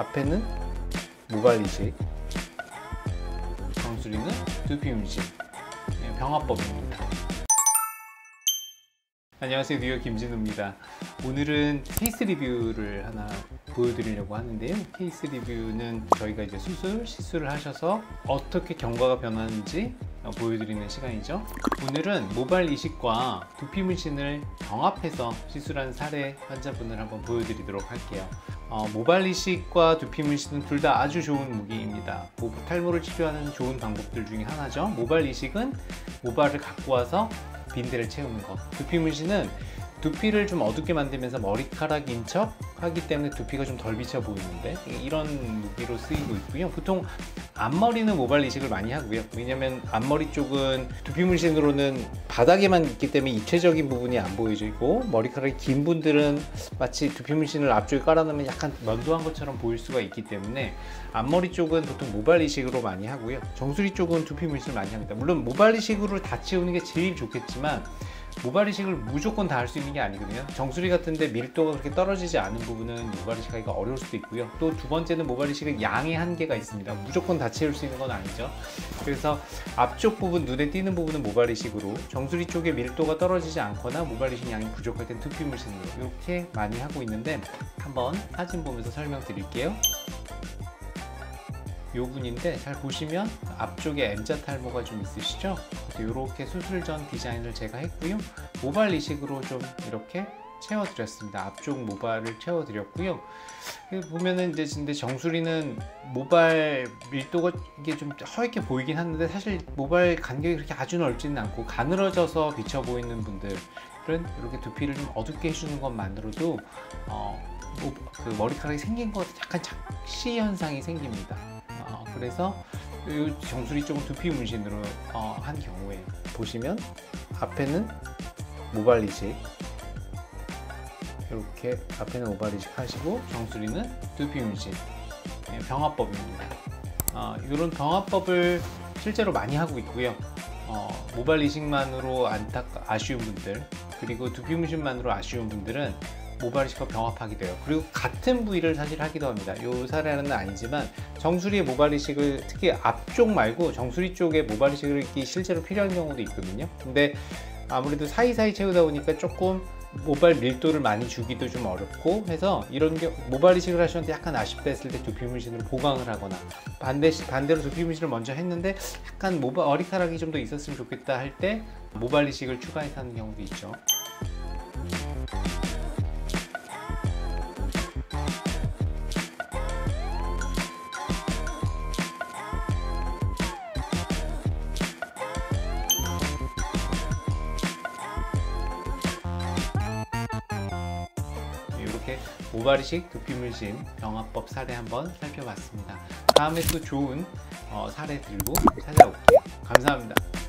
앞에는 무갈리식, 정수리는 두피 음식, 병합법입니다. 안녕하세요, 뉴헤어 김진우입니다. 오늘은 케이스 리뷰를 하나 보여드리려고 하는데요. 케이스 리뷰는 저희가 이제 시술을 하셔서 어떻게 경과가 변하는지 보여드리는 시간이죠. 오늘은 모발 이식과 두피 문신을 병합해서 시술한 사례 환자분을 한번 보여드리도록 할게요. 모발 이식과 두피 문신은 둘 다 아주 좋은 무기입니다. 탈모를 치료하는 좋은 방법들 중에 하나죠. 모발 이식은 모발을 갖고 와서 빈대를 채우는 것, 두피 문신은 두피를 좀 어둡게 만들면서 머리카락 인척하기 때문에 두피가 좀 덜 비쳐 보이는데, 이런 무기로 쓰이고 있고요. 보통 앞머리는 모발 이식을 많이 하고요. 왜냐면 앞머리 쪽은 두피 문신으로는 바닥에만 있기 때문에 입체적인 부분이 안 보여지고, 머리카락이 긴 분들은 마치 두피 문신을 앞쪽에 깔아놓으면 약간 면도한 것처럼 보일 수가 있기 때문에 앞머리 쪽은 보통 모발 이식으로 많이 하고요. 정수리 쪽은 두피 문신을 많이 합니다. 물론 모발 이식으로 다 채우는 게 제일 좋겠지만 모발 이식을 무조건 다 할 수 있는 게 아니거든요. 정수리 같은데 밀도가 그렇게 떨어지지 않은 부분은 모발 이식하기가 어려울 수도 있고요. 또 두 번째는 모발 이식은 양의 한계가 있습니다. 무조건 다 채울 수 있는 건 아니죠. 그래서 앞쪽 부분, 눈에 띄는 부분은 모발 이식으로, 정수리 쪽에 밀도가 떨어지지 않거나 모발 이식 양이 부족할 땐 두피 문신으로, 이렇게 많이 하고 있는데, 한번 사진 보면서 설명드릴게요. 요 분인데, 잘 보시면 앞쪽에 M자 탈모가 좀 있으시죠? 이렇게 수술 전 디자인을 제가 했고요. 모발 이식으로 좀 이렇게 채워드렸습니다. 앞쪽 모발을 채워드렸고요. 보면은 이제 근데 정수리는 모발 밀도가 이게 좀 허옇게 보이긴 하는데, 사실 모발 간격이 그렇게 아주 넓지는 않고 가늘어져서 비쳐 보이는 분들은 이렇게 두피를 좀 어둡게 해주는 것만으로도 그 머리카락이 생긴 것 같아 약간 착시 현상이 생깁니다. 그래서 이 정수리 쪽은 두피 문신으로 한 경우에 보시면 앞에는 모발 이식, 이렇게 앞에는 모발 이식 하시고 정수리는 두피 문신, 병합법입니다. 이런 병합법을 실제로 많이 하고 있고요. 모발 이식만으로 아쉬운 분들, 그리고 두피 문신만으로 아쉬운 분들은 모발 이식과 병합하기도 해요. 그리고 같은 부위를 사실 하기도 합니다. 이 사례는 아니지만 정수리에 모발 이식을, 특히 앞쪽 말고 정수리 쪽에 모발 이식을 실제로 필요한 경우도 있거든요. 근데 아무래도 사이사이 채우다 보니까 조금 모발 밀도를 많이 주기도 좀 어렵고 해서, 이런 게 모발 이식을 하셨는데 약간 아쉽다 했을 때 두피 문신으로 보강을 하거나, 반대로 두피 문신을 먼저 했는데 약간 머리카락이 좀 더 있었으면 좋겠다 할 때 모발 이식을 추가해서 하는 경우도 있죠. 이렇게 모발 이식, 두피 문신, 병합법 사례 한번 살펴봤습니다. 다음에 또 좋은 사례 들고 찾아올게요. 감사합니다.